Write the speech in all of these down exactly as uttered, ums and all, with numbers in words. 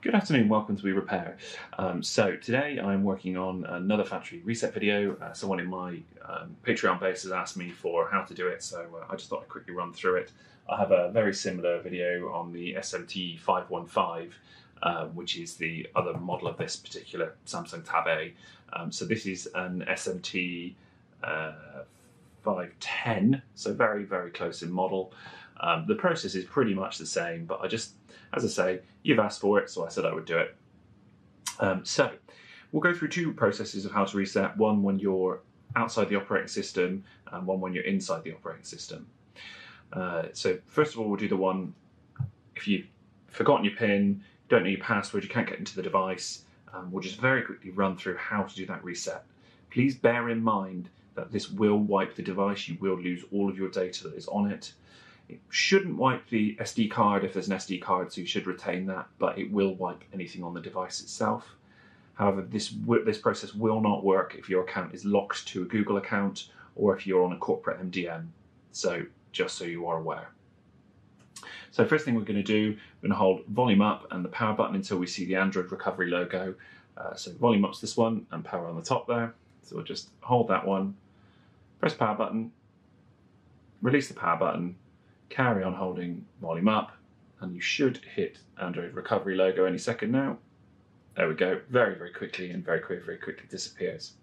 Good afternoon, welcome to We Repair. Um, so today I'm working on another factory reset video. Uh, someone in my um, Patreon base has asked me for how to do it, so uh, I just thought I'd quickly run through it. I have a very similar video on the S M T five one five, uh, which is the other model of this particular Samsung Tab A. Um, so this is an S M T five ten, so very, very close in model. Um, the process is pretty much the same, but I just, as I say, you've asked for it, so I said I would do it. Um, so we'll go through two processes of how to reset, one when you're outside the operating system and one when you're inside the operating system. Uh, so first of all, we'll do the one if you've forgotten your PIN, don't know your password, you can't get into the device. Um, we'll just very quickly run through how to do that reset. Please bear in mind that this will wipe the device, you will lose all of your data that is on it. It shouldn't wipe the S D card if there's an S D card, so you should retain that, but it will wipe anything on the device itself. However, this, this process will not work if your account is locked to a Google account or if you're on a corporate M D M, so just so you are aware. So first thing we're going to do, we're going to hold volume up and the power button until we see the Android recovery logo. Uh, so volume up's this one and power on the top there. So we'll just hold that one, press power button, release the power button, carry on holding volume up, and you should hit Android recovery logo any second now. There we go, very, very quickly, and very, very, very quickly disappears.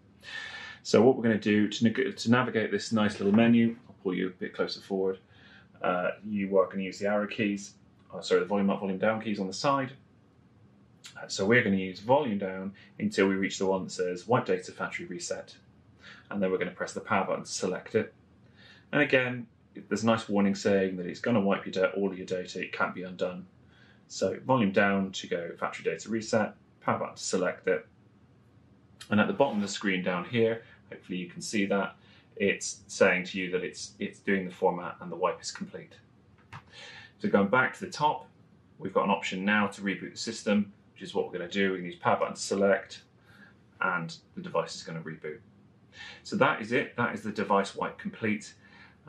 So what we're going to do to, to navigate this nice little menu, I'll pull you a bit closer forward, uh, you are going to use the arrow keys, oh, sorry, the volume up, volume down keys on the side. Uh, so we're going to use volume down until we reach the one that says wipe data factory reset. And then we're going to press the power button to select it. And again, there's a nice warning saying that it's going to wipe your data, all of your data, it can't be undone. So volume down to go factory data reset, power button to select it. And at the bottom of the screen down here, hopefully you can see that, it's saying to you that it's, it's doing the format and the wipe is complete. So going back to the top, we've got an option now to reboot the system, which is what we're going to do. We're going to use power button to select, and the device is going to reboot. So that is it. That is the device wipe complete.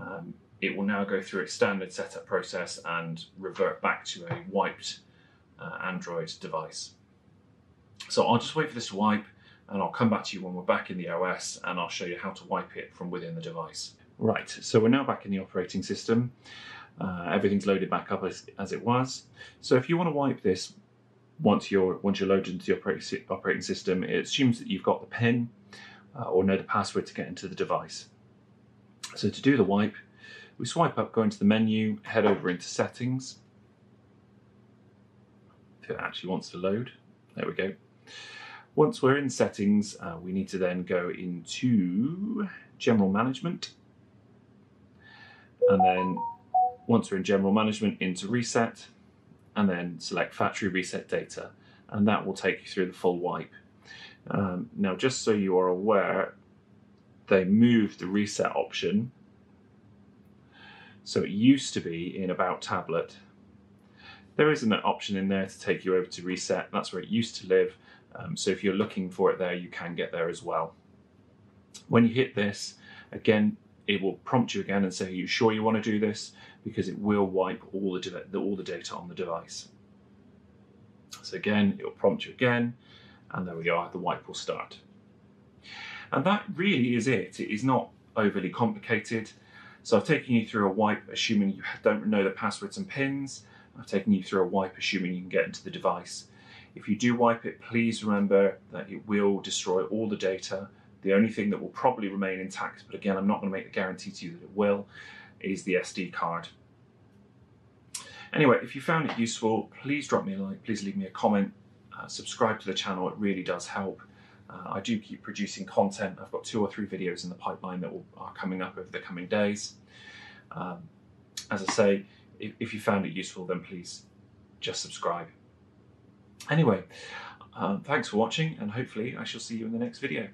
Um, it will now go through its standard setup process and revert back to a wiped uh, Android device. So I'll just wait for this to wipe and I'll come back to you when we're back in the O S and I'll show you how to wipe it from within the device. Right, so we're now back in the operating system. Uh, everything's loaded back up as, as it was. So if you want to wipe this once you're, once you're loaded into the operating, operating system, it assumes that you've got the PIN uh, or know the password to get into the device. So to do the wipe, we swipe up, go into the menu, head over into settings. If it actually wants to load, there we go. Once we're in settings, uh, we need to then go into general management. And then once we're in general management, into reset, and then select factory reset data. And that will take you through the full wipe. Um, now, just so you are aware, they moved the reset option. So it used to be in About Tablet. There is an option in there to take you over to reset. That's where it used to live. Um, so if you're looking for it there, you can get there as well. When you hit this, again, it will prompt you again and say, are you sure you want to do this? Because it will wipe all the, the, all the data on the device. So again, it will prompt you again. And there we are, the wipe will start. And that really is it. It is not overly complicated. So I've taken you through a wipe, assuming you don't know the passwords and pins. I've taken you through a wipe, assuming you can get into the device. If you do wipe it, please remember that it will destroy all the data. The only thing that will probably remain intact, but again, I'm not going to make the guarantee to you that it will, is the S D card. Anyway, if you found it useful, please drop me a like, please leave me a comment, uh, subscribe to the channel, it really does help. Uh, I do keep producing content. I've got two or three videos in the pipeline that will, are coming up over the coming days. Um, as I say, if, if you found it useful, then please just subscribe. Anyway, um, thanks for watching, and hopefully I shall see you in the next video.